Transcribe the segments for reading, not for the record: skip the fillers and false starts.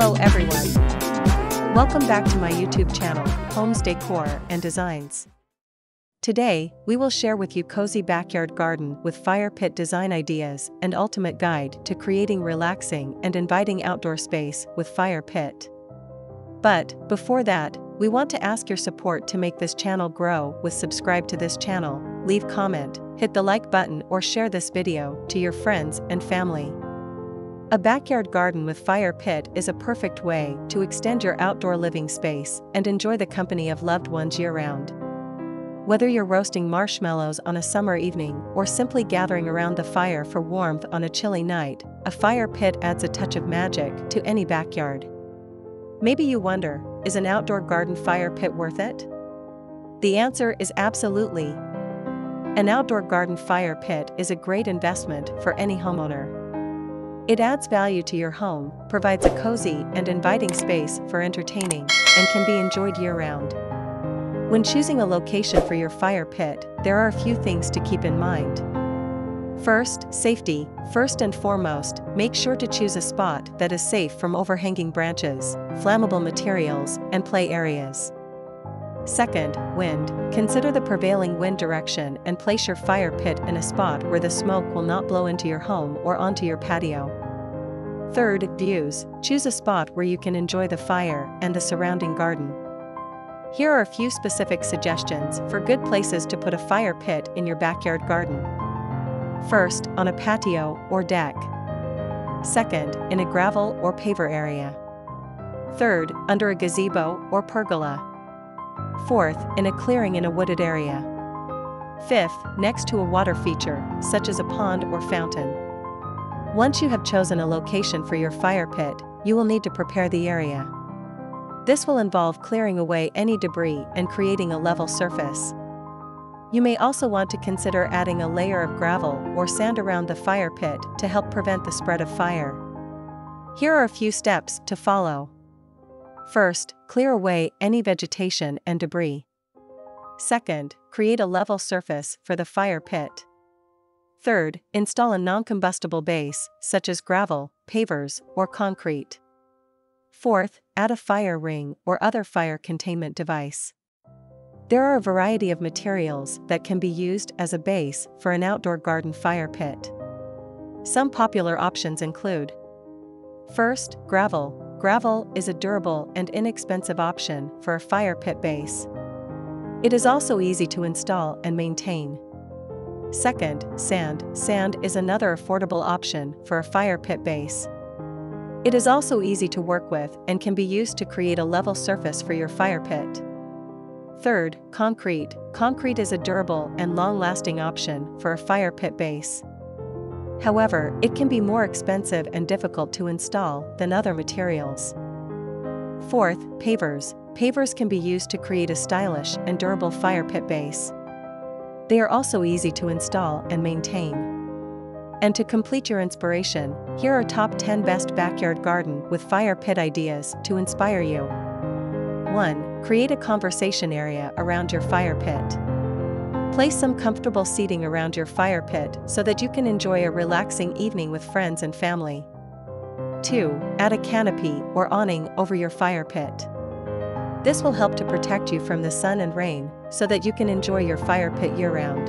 Hello everyone. Welcome back to my YouTube channel, Homes Decor and Designs. Today, we will share with you cozy backyard garden with fire pit design ideas and ultimate guide to creating relaxing and inviting outdoor space with fire pit. But, before that, we want to ask your support to make this channel grow with subscribe to this channel, leave comment, hit the like button or share this video to your friends and family. A backyard garden with fire pit is a perfect way to extend your outdoor living space and enjoy the company of loved ones year-round. Whether you're roasting marshmallows on a summer evening or simply gathering around the fire for warmth on a chilly night, a fire pit adds a touch of magic to any backyard. Maybe you wonder, is an outdoor garden fire pit worth it? The answer is absolutely. An outdoor garden fire pit is a great investment for any homeowner. It adds value to your home, provides a cozy and inviting space for entertaining, and can be enjoyed year-round. When choosing a location for your fire pit, there are a few things to keep in mind. First, safety. First and foremost, make sure to choose a spot that is safe from overhanging branches, flammable materials, and play areas. Second, wind. Consider the prevailing wind direction and place your fire pit in a spot where the smoke will not blow into your home or onto your patio. Third, views. Choose a spot where you can enjoy the fire and the surrounding garden. Here are a few specific suggestions for good places to put a fire pit in your backyard garden. First, on a patio or deck. Second, in a gravel or paver area. Third, under a gazebo or pergola. Fourth, in a clearing in a wooded area. Fifth, next to a water feature, such as a pond or fountain. Once you have chosen a location for your fire pit, you will need to prepare the area. This will involve clearing away any debris and creating a level surface. You may also want to consider adding a layer of gravel or sand around the fire pit to help prevent the spread of fire. Here are a few steps to follow. First, clear away any vegetation and debris. Second, create a level surface for the fire pit. Third, install a non-combustible base, such as gravel, pavers, or concrete. Fourth, add a fire ring or other fire containment device. There are a variety of materials that can be used as a base for an outdoor garden fire pit. Some popular options include: first, gravel. Gravel is a durable and inexpensive option for a fire pit base. It is also easy to install and maintain. Second, sand. Sand is another affordable option for a fire pit base. It is also easy to work with and can be used to create a level surface for your fire pit. Third, concrete. Concrete is a durable and long-lasting option for a fire pit base. However, it can be more expensive and difficult to install than other materials. Fourth, pavers. Pavers can be used to create a stylish and durable fire pit base. They are also easy to install and maintain. And to complete your inspiration, here are top 10 best backyard garden with fire pit ideas to inspire you. 1. Create a conversation area around your fire pit. Place some comfortable seating around your fire pit so that you can enjoy a relaxing evening with friends and family. 2. Add a canopy or awning over your fire pit. This will help to protect you from the sun and rain so that you can enjoy your fire pit year-round.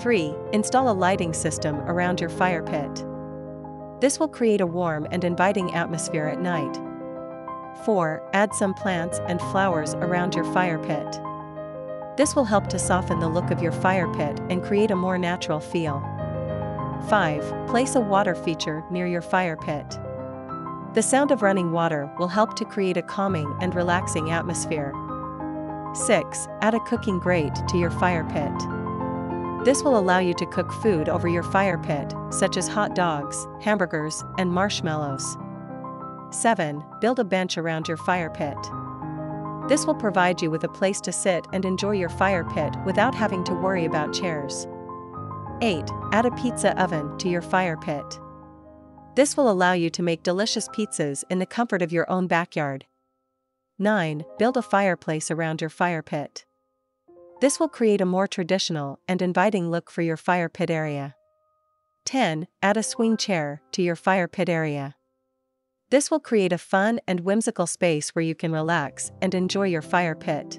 3. Install a lighting system around your fire pit. This will create a warm and inviting atmosphere at night. 4. Add some plants and flowers around your fire pit. This will help to soften the look of your fire pit and create a more natural feel. 5. Place a water feature near your fire pit. The sound of running water will help to create a calming and relaxing atmosphere. 6. Add a cooking grate to your fire pit. This will allow you to cook food over your fire pit, such as hot dogs, hamburgers, and marshmallows. 7. Build a bench around your fire pit. This will provide you with a place to sit and enjoy your fire pit without having to worry about chairs. 8. Add a pizza oven to your fire pit. This will allow you to make delicious pizzas in the comfort of your own backyard. 9. Build a fireplace around your fire pit. This will create a more traditional and inviting look for your fire pit area. 10. Add a swing chair to your fire pit area. This will create a fun and whimsical space where you can relax and enjoy your fire pit.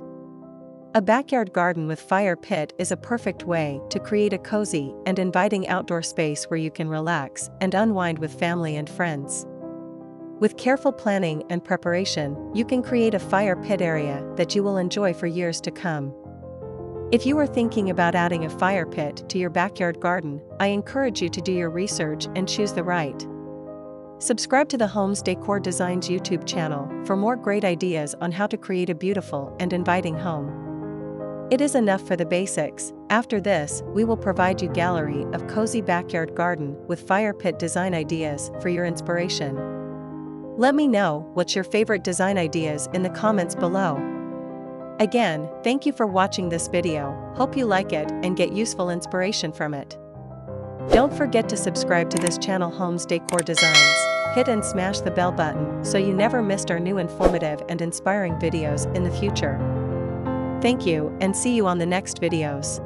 A backyard garden with fire pit is a perfect way to create a cozy and inviting outdoor space where you can relax and unwind with family and friends. With careful planning and preparation, you can create a fire pit area that you will enjoy for years to come. If you are thinking about adding a fire pit to your backyard garden, I encourage you to do your research and choose the right. Subscribe to the Homes Decor Designs YouTube channel for more great ideas on how to create a beautiful and inviting home. It is enough for the basics. After this, we will provide you a gallery of cozy backyard garden with fire pit design ideas for your inspiration. Let me know what's your favorite design ideas in the comments below. Again, thank you for watching this video. Hope you like it and get useful inspiration from it. Don't forget to subscribe to this channel, Homes Decor Designs. Hit and smash the bell button so you never missed our new informative and inspiring videos in the future. Thank you and see you on the next videos.